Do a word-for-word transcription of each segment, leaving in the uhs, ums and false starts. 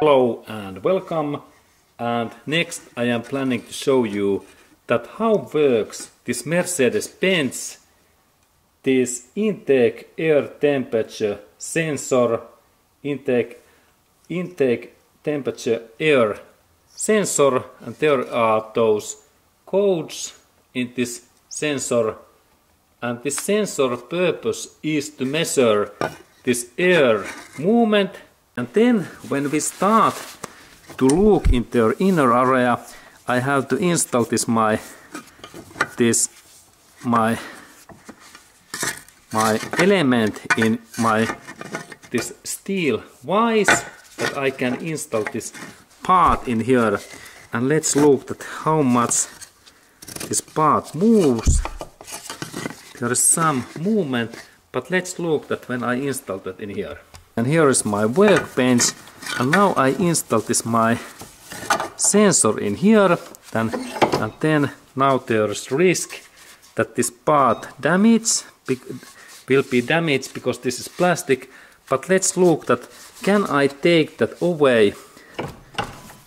Hello and welcome, and next I am planning to show you that how works this Mercedes-Benz, this intake air temperature sensor, intake, intake temperature air sensor, and there are those codes in this sensor. And this sensor purpose is to measure this air movement. And then when we start to look in their inner area, I have to install this my this my my element in my this steel vise, that I can install this part in here. And let's look at how much this part moves. There is some movement, but let's look that when I install that in here. And here is my workbench, and now I install this my sensor in here, and, and then now there is risk that this part damage will be damaged because this is plastic. But let's look that can I take that away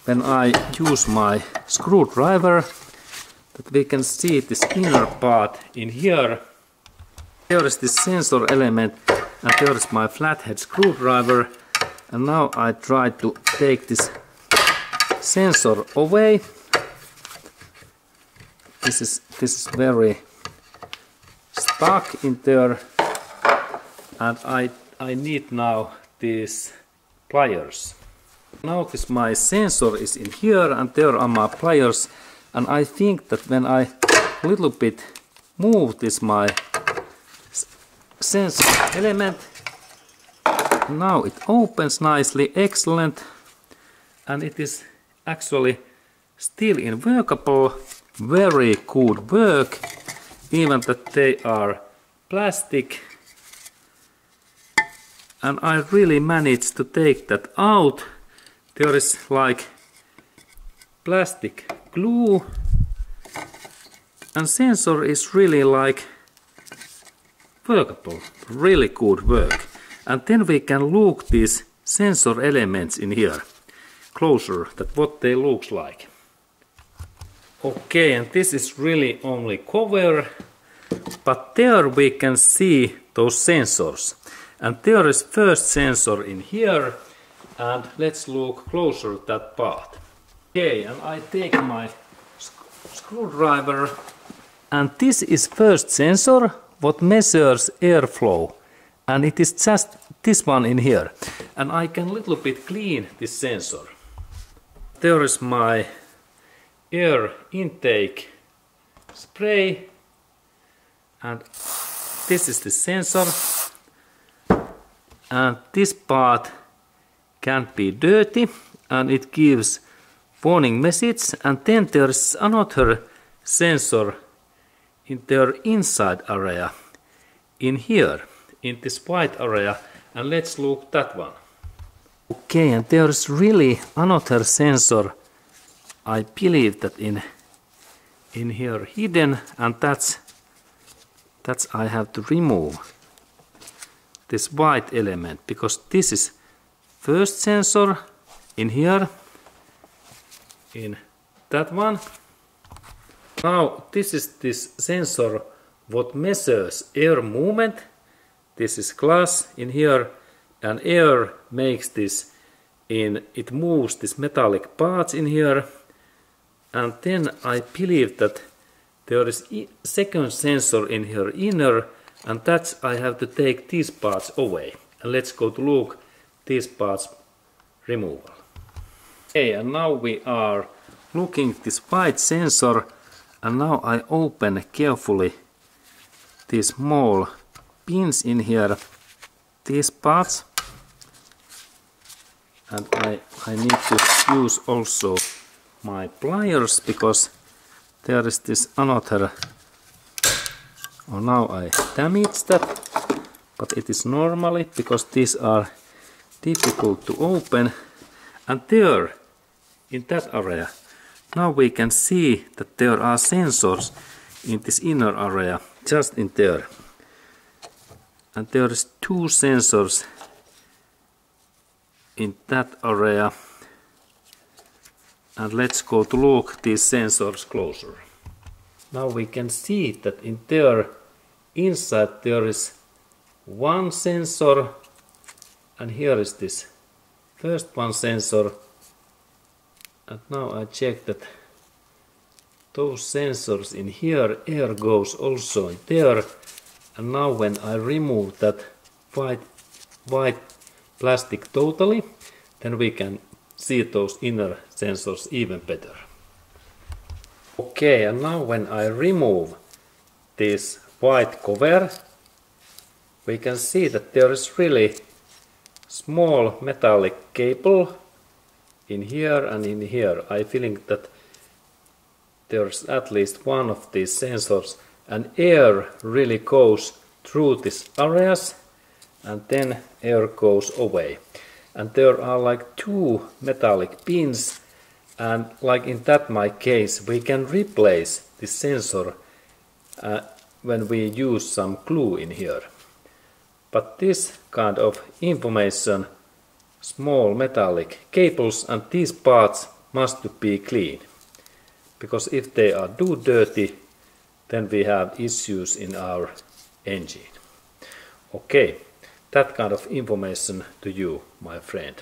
when I use my screwdriver, that we can see this inner part in here. Here is this sensor element, and here is my flathead screwdriver, and now I try to take this sensor away. This is, this is very stuck in there, and I, I need now these pliers. Now this my sensor is in here, and there are my pliers, and I think that when I little bit move this my sensor element, now it opens nicely, excellent, and it is actually still in workable, very good work, even that they are plastic. And I really managed to take that out. There is like plastic glue, and sensor is really like workable, really good work. And then we can look these sensor elements in here closer, that what they looks like. Okay, and this is really only cover, but there we can see those sensors. And there is first sensor in here, and let's look closer at that part. Okay, and I take my sc screwdriver, and this is first sensor what measures airflow, and it is just this one in here, and I can little bit clean this sensor. There is my air intake spray, and this is the sensor, and this part can be dirty, and it gives warning message. And then there's another sensor in their inside area, in here, in this white area, and let's look that one. Okay, and there's really another sensor, I believe that in in here hidden, and that's that's I have to remove this white element, because this is first sensor in here, in that one. Now this is this sensor what measures air movement. This is glass in here, and air makes this in, it moves this metallic parts in here. And then I believe that there is a second sensor in here inner, and that's I have to take these parts away. And let's go to look these parts removal. Okay, and now we are looking this white sensor, and now I open carefully these small pins in here, these parts, and I, I need to use also my pliers, because there is this another, oh, now I damage that, but it is normally, because these are difficult to open. And there, in that area, now we can see that there are sensors in this inner area, just in there. and there's two sensors in that area, and let's go to look these sensors closer. Now we can see that in there inside there is one sensor, and here is this first one sensor, and now I check that those sensors in here, air goes also in there, and now when I remove that white, white plastic totally, then we can see those inner sensors even better. Okay, and now when I remove this white cover, we can see that there is really small metallic cable in here and in here. I'm feeling that there's at least one of these sensors, and air really goes through these areas, and then air goes away. And there are like two metallic pins, and like in that my case, we can replace the sensor uh, when we use some glue in here. But this kind of information, small metallic cables and these parts must be clean. Because if they are too dirty, then we have issues in our engine. Okay, that kind of information to you, my friend.